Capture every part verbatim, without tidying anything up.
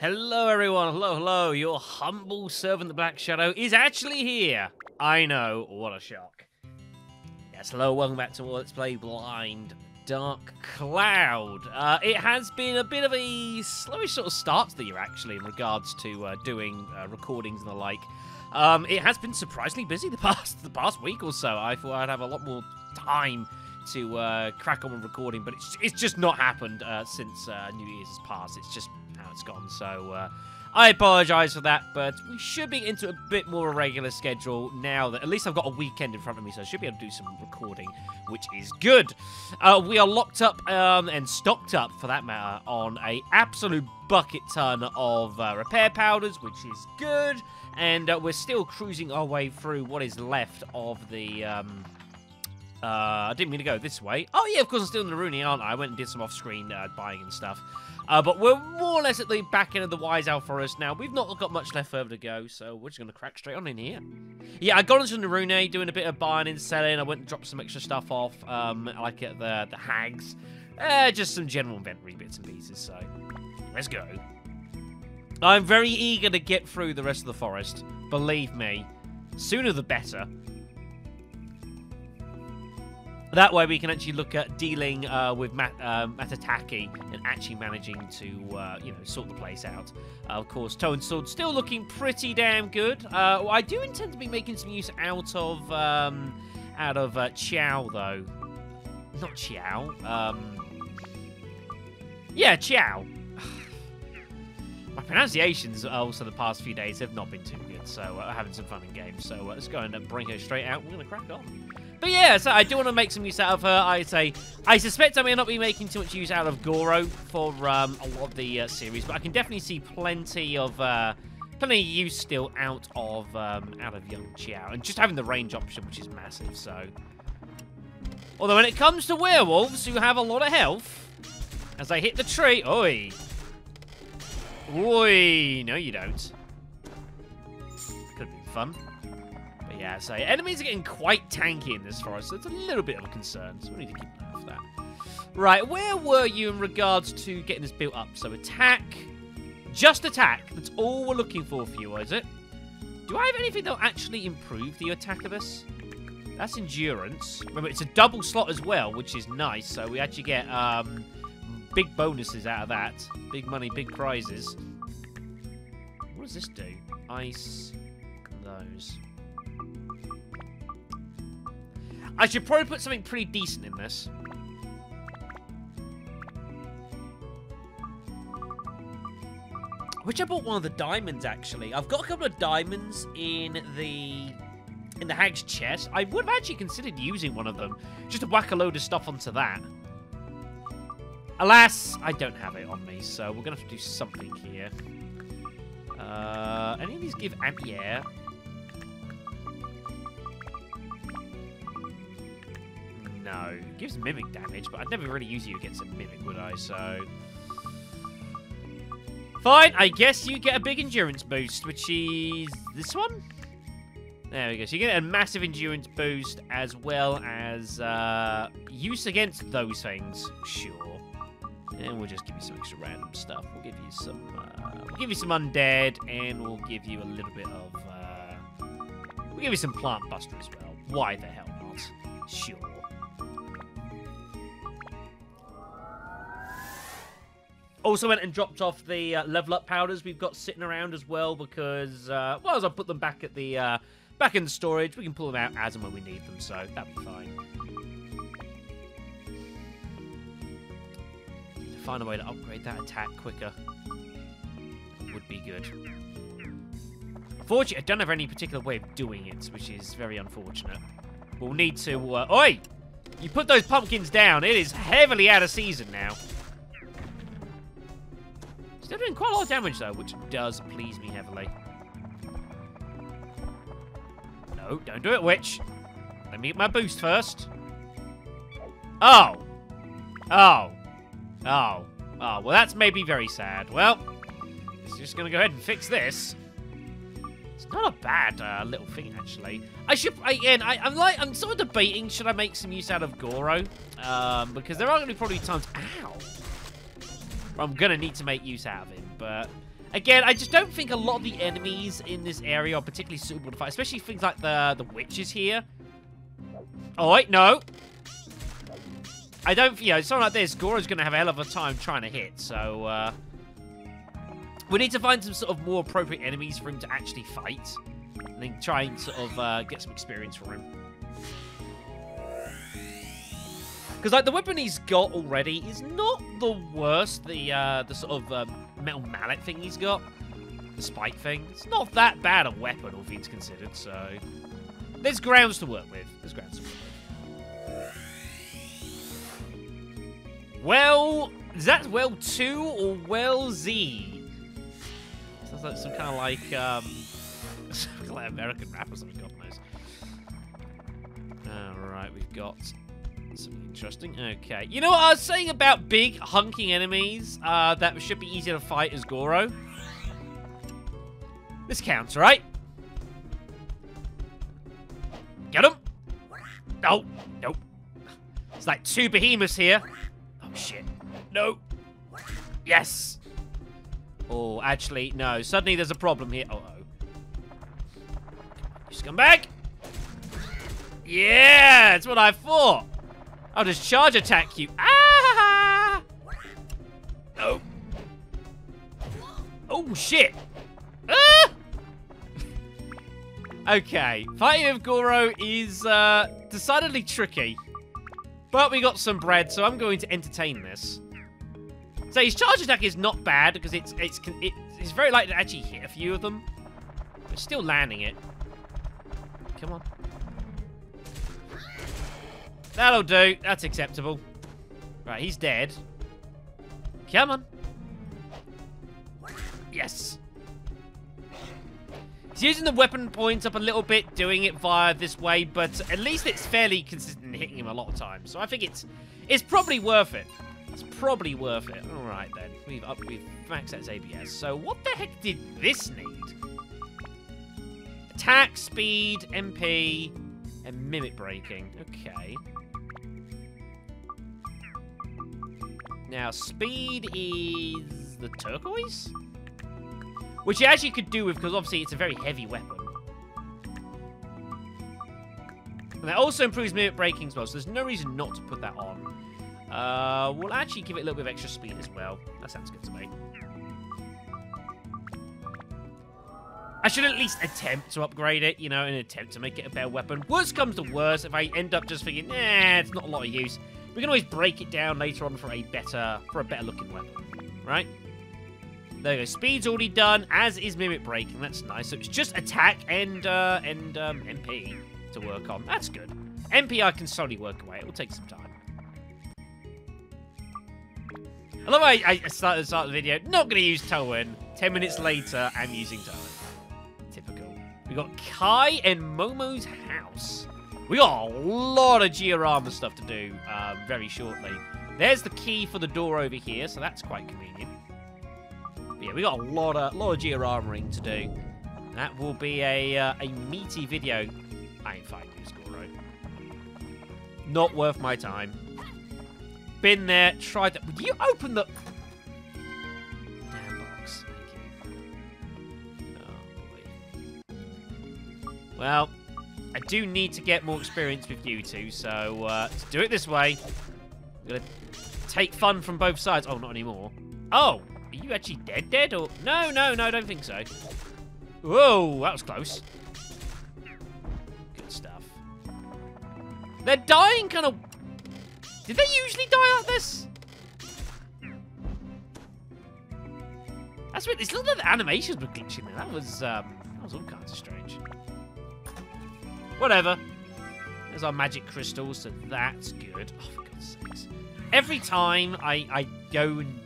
Hello everyone, hello, hello. Your humble servant, the Black Shadow, is actually here. I know, what a shock. Yes, hello, welcome back to Let's Play Blind Dark Cloud. Uh, it has been a bit of a slowish sort of start to the year, actually, in regards to uh, doing uh, recordings and the like. Um, it has been surprisingly busy the past the past week or so. I thought I'd have a lot more time to uh, crack on with recording, but it's, it's just not happened uh, since uh, New Year's has passed. It's just how it's gone, so uh, I apologise for that, but we should be into a bit more of a regular schedule now that at least I've got a weekend in front of me, so I should be able to do some recording, which is good. Uh, we are locked up um, and stocked up, for that matter, on a absolute bucket ton of uh, repair powders, which is good, and uh, we're still cruising our way through what is left of the... Um, Uh, I didn't mean to go this way. Oh, yeah, of course, I'm still in the Rooney, aren't I? I went and did some off-screen uh, buying and stuff. Uh, but we're more or less at the back end of the Wise Owl Forest now. We've not got much left further to go, so we're just going to crack straight on in here. Yeah, I got into the Norune, doing a bit of buying and selling. I went and dropped some extra stuff off, um, like at the, the Hags. Uh, just some general inventory bits and pieces, so let's go. I'm very eager to get through the rest of the forest. Believe me, sooner the better. That way we can actually look at dealing uh, with Mat um, Matataki and actually managing to, uh, you know, sort the place out. Uh, of course, Toe and Sword still looking pretty damn good. Uh, well, I do intend to be making some use out of, um, out of uh, Xiao, though. Not Xiao. Um, yeah, Xiao. My pronunciations also the past few days have not been too good, so uh, having some fun in games. So uh, let's go and bring her straight out. We're going to crack on. But yeah, so I do want to make some use out of her. I say, I suspect I may not be making too much use out of Goro for um, a lot of the uh, series, but I can definitely see plenty of uh, plenty of use still out of um, out of Young Xiao, and just having the range option, which is massive. So, although when it comes to werewolves who have a lot of health, as they hit the tree, oi, oi, no, you don't. Could be fun. Yeah, so enemies are getting quite tanky in this forest, so it's a little bit of a concern, so we need to keep an eye off that. Right, where were you in regards to getting this built up? So attack, just attack, that's all we're looking for for you, is it? Do I have anything that'll actually improve the attack of us? That's endurance. Remember, it's a double slot as well, which is nice, so we actually get um, big bonuses out of that. Big money, big prizes. What does this do? Ice, those... I should probably put something pretty decent in this. Which I bought one of the diamonds actually. I've got a couple of diamonds in the in the hag's chest. I would have actually considered using one of them just to whack a load of stuff onto that. Alas, I don't have it on me, so we're gonna have to do something here. Uh, any of these give anti-air? No, it gives mimic damage, but I'd never really use you against a mimic, would I? So, fine. I guess you get a big endurance boost, which is this one. There we go. So you get a massive endurance boost as well as uh, use against those things. Sure. And we'll just give you some extra random stuff. We'll give you some. Uh, we'll give you some undead, and we'll give you a little bit of. Uh, we'll give you some plant buster as well. Why the hell not? Sure. Also went and dropped off the uh, level up powders we've got sitting around as well because, uh, well, as I put them back at the uh, back in the storage, we can pull them out as and when we need them, so that'll be fine. Need to find a way to upgrade that attack quicker. Would be good. Unfortunately, I don't have any particular way of doing it, which is very unfortunate. We'll need to... Uh, oi! You put those pumpkins down. It is heavily out of season now. Still doing quite a lot of damage, though, which does please me heavily. No, don't do it, witch. Let me get my boost first. Oh. Oh. Oh. Oh, well, that's maybe very sad. Well, it's just going to go ahead and fix this. It's not a bad uh, little thing, actually. I should, again, I, I'm like, I'm sort of debating, should I make some use out of Goro? Um, because there are going to be probably times... Ow. I'm going to need to make use out of him, but Again, I just don't think a lot of the enemies in this area are particularly suitable to fight, especially things like the, the witches here. Oh, wait, no. I don't, you know, something like this, Goro's going to have a hell of a time trying to hit, so, uh... we need to find some sort of more appropriate enemies for him to actually fight. And then try and sort of uh, get some experience from him. Because, like, the weapon he's got already is not the worst. The, uh, the sort of um, metal mallet thing he's got. The spike thing. It's not that bad a weapon, all things considered, so... There's grounds to work with. There's grounds to work with. Well... Is that well two or well Z? Sounds like some kind of like, um... like American rap or something, God knows. Alright, we've got... something interesting. Okay. You know what I was saying about big, hunking enemies uh, that should be easier to fight as Goro? This counts, right? Get him! Oh, nope. It's like two behemoths here. Oh, shit. No. Yes. Oh, actually, no. Suddenly there's a problem here. Uh-oh. You scumbag! Yeah! That's what I thought! I'll just charge attack you. Ah! Oh. Oh, shit. Ah! Okay. Fighting with Goro is uh, decidedly tricky. But we got some bread, so I'm going to entertain this. So his charge attack is not bad, because it's, it's, it's very likely to actually hit a few of them. But still landing it. Come on. That'll do. That's acceptable. Right, he's dead. Come on. Yes. He's using the weapon points up a little bit, doing it via this way, but at least it's fairly consistent in hitting him a lot of times. So I think it's it's probably worth it. It's probably worth it. All right, then. We've, up, we've maxed out his A B S. So what the heck did this need? Attack, speed, M P, and mimic breaking. Okay. Now, speed is the turquoise? Which you actually could do with, because obviously it's a very heavy weapon. And that also improves mimic breaking as well, so there's no reason not to put that on. Uh, we'll actually give it a little bit of extra speed as well. That sounds good to me. I should at least attempt to upgrade it, you know, and attempt to make it a better weapon. Worst comes to worst, if I end up just thinking, nah, it's not a lot of use. We can always break it down later on for a better, for a better looking weapon, right? There you go. Speed's already done, as is mimic breaking. That's nice. So it's just attack and uh, and um, M P to work on. That's good. M P I can slowly work away. It will take some time. I love how I, I started at the start of the video. Not going to use Towen. Ten minutes later, I'm using Towen. Typical. We got Kai and Momo's house. We got a lot of Georama stuff to do uh, very shortly. There's the key for the door over here, so that's quite convenient. But yeah, we got a lot of lot of Georama-ing to do. That will be a uh, a meaty video. I ain't fighting this Goro. Not worth my time. Been there, tried that. Would you open the? Well, I do need to get more experience with you two, so uh, to do it this way, I'm going to take fun from both sides. Oh, not anymore. Oh, are you actually dead dead? Or no, no, no, I don't think so. Whoa, that was close. Good stuff. They're dying kind of... Did they usually die like this? That's weird. It's not that the animations were glitching there. That was, um, that was all kinds of strange. Whatever. There's our magic crystals, so that's good. Oh, for God's sakes. Every time I, I go and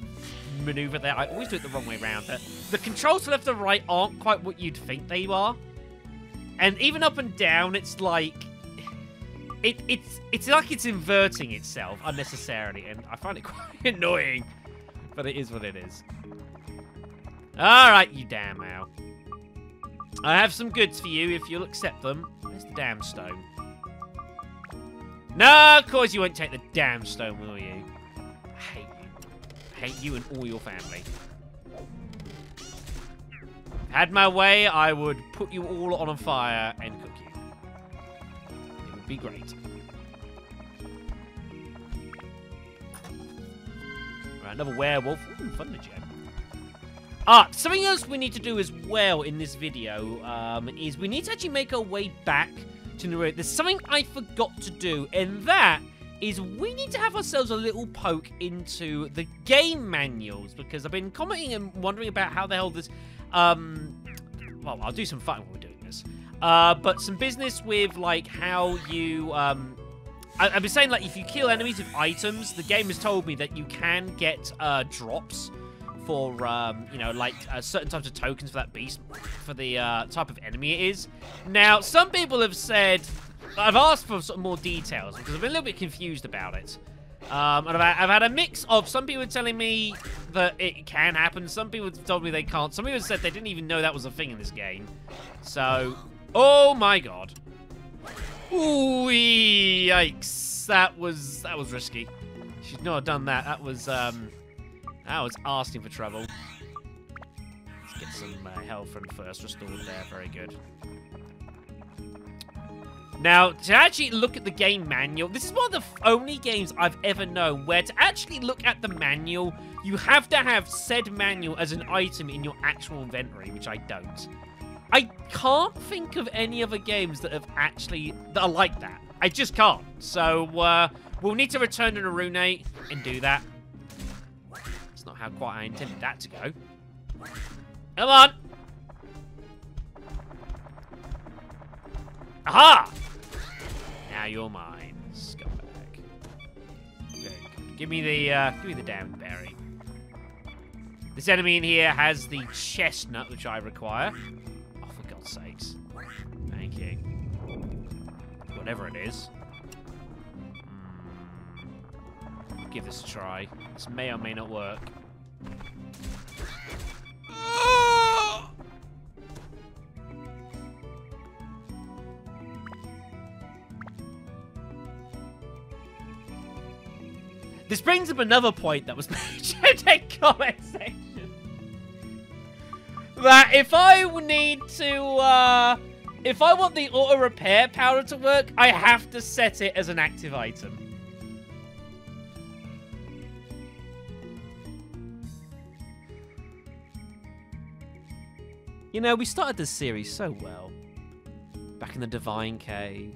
maneuver there, I always do it the wrong way around. The, the controls to left and right aren't quite what you'd think they are. And even up and down, it's like... It, it's, it's like it's inverting itself unnecessarily, and I find it quite annoying. But it is what it is. Alright, you damn owl. I have some goods for you, if you'll accept them. Where's the damn stone? No, of course you won't take the damn stone, will you? I hate you. I hate you and all your family. Had my way, I would put you all on fire and cook you. It would be great. Right, another werewolf. Ooh, fun to check. Ah, something else we need to do as well in this video um, is we need to actually make our way back to Norune. There's something I forgot to do, and that is we need to have ourselves a little poke into the game manuals, because I've been commenting and wondering about how the hell this... Um, well, I'll do some fun when we're doing this. Uh, but some business with, like, how you... Um, I, I've been saying, like, if you kill enemies with items, the game has told me that you can get uh, drops for, um, you know, like, uh, certain types of tokens for that beast, for the uh, type of enemy it is. Now, some people have said... I've asked for sort of more details, because I've been a little bit confused about it. Um, and I've, I've had a mix of some people telling me that it can happen, some people told me they can't, some people said they didn't even know that was a thing in this game. So, oh my god. Ooh, yikes. That was, that was risky. Should not have done that. That was, um, that was asking for trouble. Let's get some uh, health from first restored there. Very good. Now, to actually look at the game manual, this is one of the only games I've ever known where to actually look at the manual, you have to have said manual as an item in your actual inventory, which I don't. I can't think of any other games that have actually, that are like that. I just can't. So, uh, we'll need to return to Norune and do that. That's not how quite I intended that to go. Come on! Aha! Now you're mine, scumbag. Very good. Give me the, uh, give me the damn berry. This enemy in here has the chestnut, which I require. Oh, for God's sakes. Thank you. Whatever it is. I'll give this a try. This may or may not work. This brings up another point that was mentioned in the comment section. That if I need to, uh, if I want the auto repair powder to work, I have to set it as an active item. You know, we started this series so well. Back in the Divine Cave.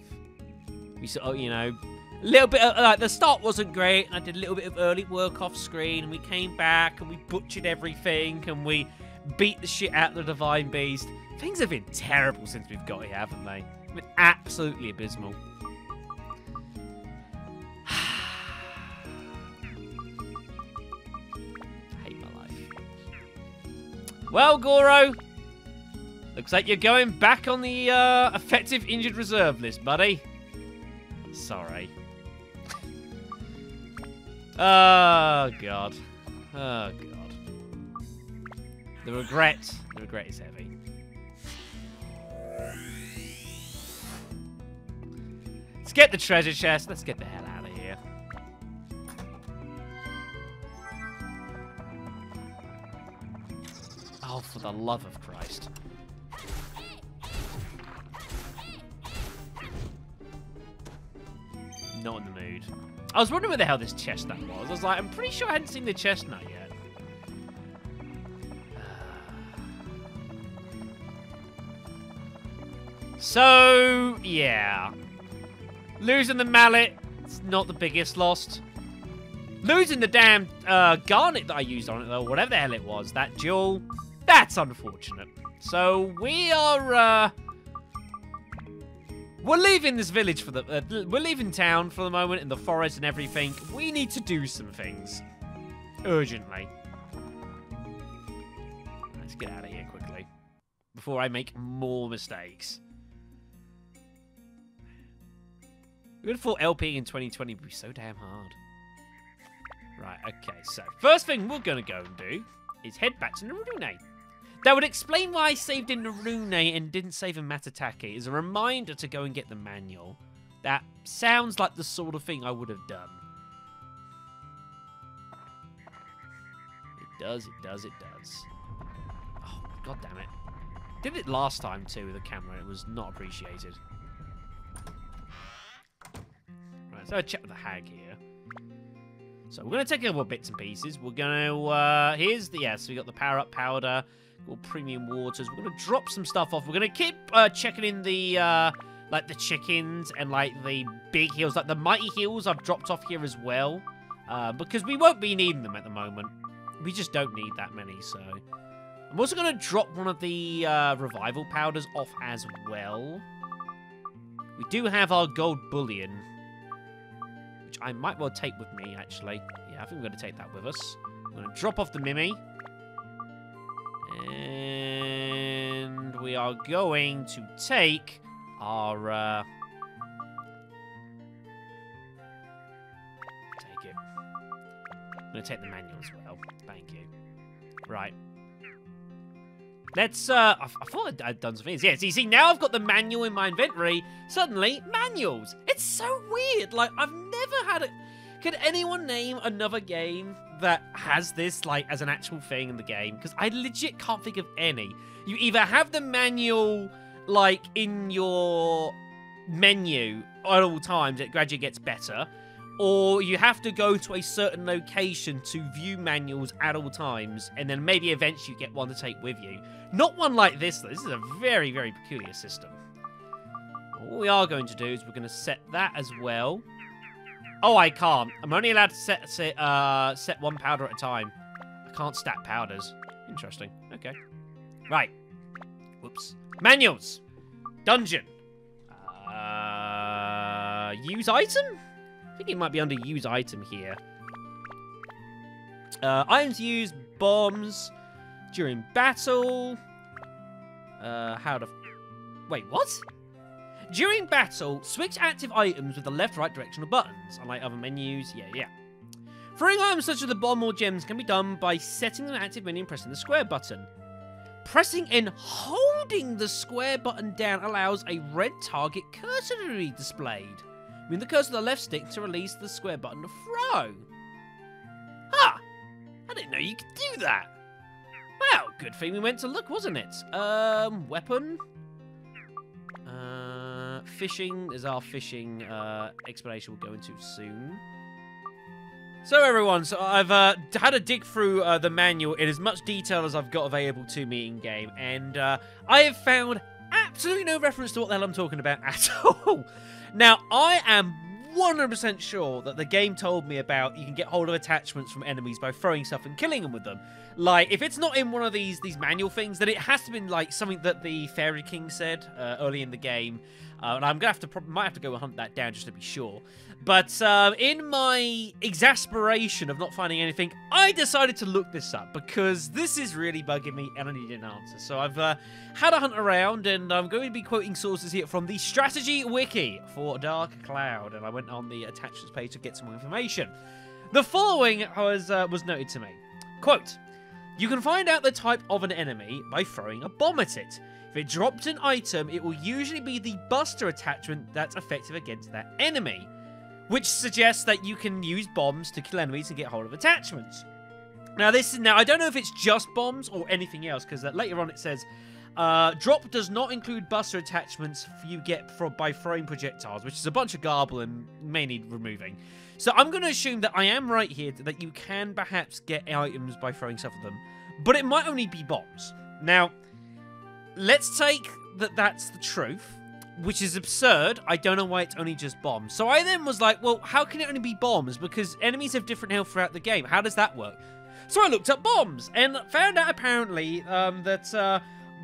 We saw, you know... A little bit of, like, the start wasn't great, and I did a little bit of early work off screen, and we came back, and we butchered everything, and we beat the shit out of the Divine Beast. Things have been terrible since we've got here, haven't they? It's been absolutely abysmal. I hate my life. Well, Goro, looks like you're going back on the uh, effective injured reserve list, buddy. Sorry. Oh, God. Oh, God. The regret. The regret is heavy. Let's get the treasure chest. Let's get the hell out of here. Oh, for the love of Christ. Not in the mood. I was wondering where the hell this chestnut was. I was like, I'm pretty sure I hadn't seen the chestnut yet. So, yeah. Losing the mallet, it's not the biggest loss. Losing the damn uh, garnet that I used on it, though, whatever the hell it was, that jewel, that's unfortunate. So, we are... Uh, We're leaving this village for the... Uh, we're leaving town for the moment in the forest and everything. We need to do some things. Urgently. Let's get out of here quickly. Before I make more mistakes. We would have thought LPing in twenty twenty would be so damn hard. Right, okay. So, first thing we're going to go and do is head back to Norune. That would explain why I saved in Norune and didn't save in Matataki. As a reminder to go and get the manual. That sounds like the sort of thing I would have done. It does, it does, it does. Oh, god damn it. did it last time too with the camera. It was not appreciated. Right, so I check with the hag here. So we're going to take a couple of bits and pieces. We're going to... Uh, here's the... Yeah, so we got the power-up powder. Got premium waters. We're going to drop some stuff off. We're going to keep uh, checking in the... Uh, like, the chickens and, like, the big heels. Like, the mighty heels I've dropped off here as well. Uh, because we won't be needing them at the moment. We just don't need that many, so... I'm also going to drop one of the uh, revival powders off as well. We do have our gold bullion. Which I might well take with me, actually. Yeah, I think we're going to take that with us. I'm going to drop off the Mimi. And we are going to take... Our, uh... Take it. I'm gonna take the manual as well. Thank you. Right. Let's, uh... I, I thought I'd done some things. Yes, you see, now I've got the manual in my inventory. Suddenly, manuals! It's so weird! Like, I've never had it. Could anyone name another game that has this, like, as an actual thing in the game? Because I legit can't think of any. You either have the manual... like, in your menu at all times, it gradually gets better. Or you have to go to a certain location to view manuals at all times, and then maybe eventually you get one to take with you. Not one like this, though. This is a very, very peculiar system. What we are going to do is we're going to set that as well. Oh, I can't. I'm only allowed to set, set, uh, set one powder at a time. I can't stack powders. Interesting. Okay. Right. Whoops. Manuals. Dungeon. Uh, use item? I think it might be under use item here. Uh, items used, bombs, during battle. Uh, how to... Wait, what? During battle, switch active items with the left-right directional buttons. Unlike other menus, yeah, yeah. Throwing items such as the bomb or gems can be done by setting an active menu and pressing the square button. Pressing and holding the square button down allows a red target cursor to be displayed. Move the cursor to the left stick to release the square button to throw. Huh! I didn't know you could do that. Well, good thing we went to look, wasn't it? Um, weapon. Uh, fishing. There's our fishing uh, explanation we'll go into soon. So everyone, so I've uh, had a dig through uh, the manual in as much detail as I've got available to me in game, and uh, I have found absolutely no reference to what the hell I'm talking about at all. Now, I am one hundred percent sure that the game told me about you can get hold of attachments from enemies by throwing stuff and killing them with them. Like, if it's not in one of these these manual things, then it has to be like something that the Fairy King said uh, early in the game. Uh, and I'm gonna have to probably might have to go hunt that down just to be sure. But um, in my exasperation of not finding anything, I decided to look this up because this is really bugging me, and I need an answer. So I've uh, had a hunt around, and I'm going to be quoting sources here from the Strategy Wiki for Dark Cloud, and I went on the attachments page to get some more information. The following was uh, was noted to me: "Quote: You can find out the type of an enemy by throwing a bomb at it." If it drops an item, it will usually be the buster attachment that's effective against that enemy, which suggests that you can use bombs to kill enemies and get hold of attachments. Now, this is, now I don't know if it's just bombs or anything else, because later on it says, uh, drop does not include buster attachments you get for, by throwing projectiles, which is a bunch of garble and may need removing. So I'm going to assume that I am right here, that you can perhaps get items by throwing stuff at them, but it might only be bombs. Now... let's take that that's the truth, which is absurd. I don't know why it's only just bombs. So I then was like, well, how can it only be bombs? Because enemies have different health throughout the game. How does that work? So I looked up bombs and found out apparently um, that uh,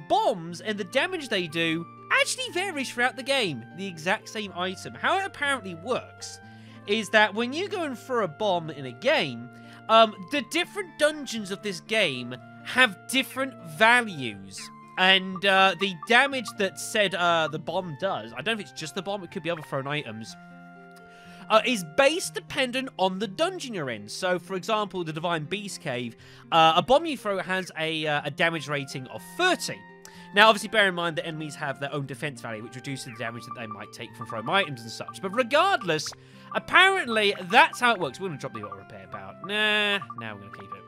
bombs and the damage they do actually varies throughout the game. The exact same item. How it apparently works is that when you go and throw a bomb in a game, um, the different dungeons of this game have different values. And uh, the damage that said uh, the bomb does, I don't know if it's just the bomb, it could be other thrown items, uh, is base dependent on the dungeon you're in. So, for example, the Divine Beast Cave, uh, a bomb you throw has a, uh, a damage rating of thirty. Now, obviously, bear in mind that enemies have their own defense value, which reduces the damage that they might take from thrown items and such. But regardless, apparently, that's how it works. We're going to drop the auto repair power. Nah, now we're going to keep it.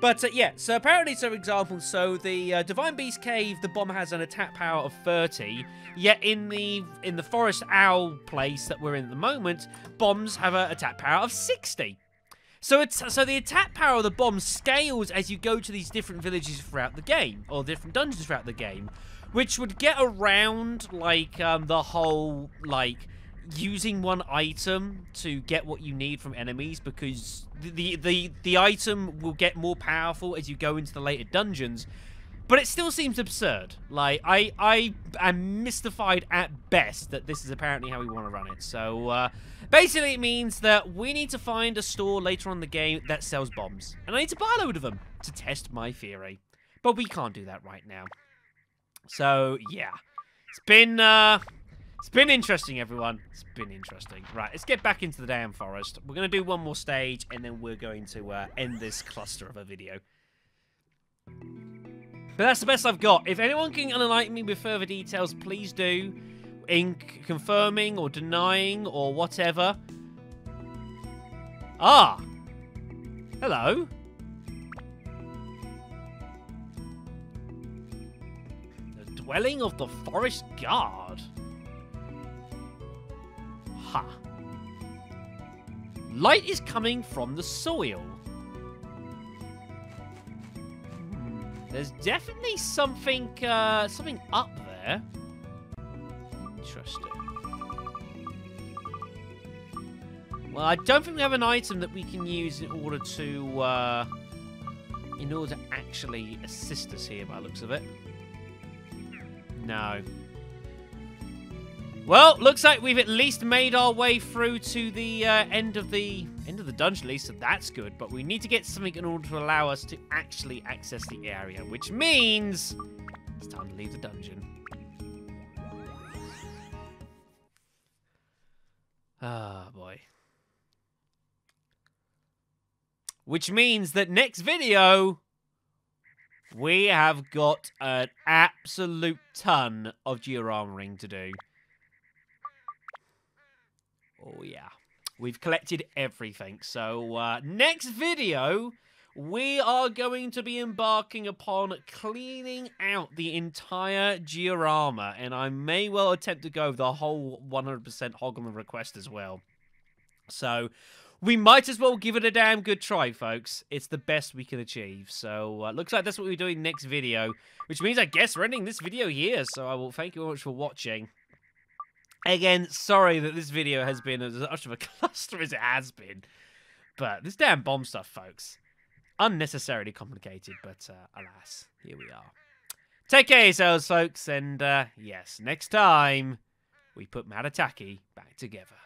But uh, yeah, so apparently, so for example, so the uh, Divine Beast Cave, the bomb has an attack power of thirty. Yet in the in the Forest Owl place that we're in at the moment, bombs have an attack power of sixty. So it's so the attack power of the bomb scales as you go to these different villages throughout the game, or different dungeons throughout the game, which would get around like um, the whole like. using one item to get what you need from enemies, because the, the the item will get more powerful as you go into the later dungeons. But it still seems absurd. Like, I I am mystified at best that this is apparently how we want to run it. So, uh, basically it means that we need to find a store later on in the game that sells bombs. And I need to buy a load of them to test my theory. But we can't do that right now. So, yeah. It's been... Uh, It's been interesting, everyone. It's been interesting. Right, let's get back into the damn forest. We're going to do one more stage, and then we're going to uh, end this cluster of a video. But that's the best I've got. If anyone can enlighten me with further details, please do. In confirming or denying or whatever. Ah! Hello. The dwelling of the forest guard. Ha. Light is coming from the soil. There's definitely something, uh, something up there. Interesting. Well, I don't think we have an item that we can use in order to, uh, in order to actually assist us here, by the looks of it. No. Well, looks like we've at least made our way through to the uh, end of the end of the dungeon, at least, so that's good. But we need to get something in order to allow us to actually access the area, which means it's time to leave the dungeon. Ah, boy. Which means that next video... we have got an absolute ton of Georama ring to do. Oh, yeah. We've collected everything. So, uh, next video, we are going to be embarking upon cleaning out the entire Georama. And I may well attempt to go the whole one hundred percent hog on the request as well. So, we might as well give it a damn good try, folks. It's the best we can achieve. So, uh, looks like that's what we're doing next video. Which means, I guess, we're ending this video here. So, I will thank you very much for watching. Again, sorry that this video has been as much of a cluster as it has been. But this damn bomb stuff, folks. Unnecessarily complicated, but uh, alas, here we are. Take care of yourselves, folks. And, uh, yes, next time, we put Matataki back together.